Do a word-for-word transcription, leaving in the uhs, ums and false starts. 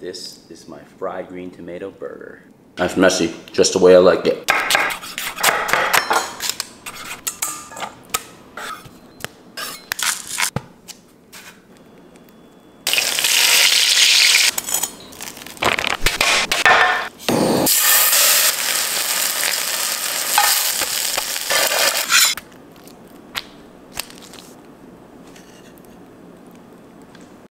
This is my fried green tomato burger. That's messy, just the way I like it.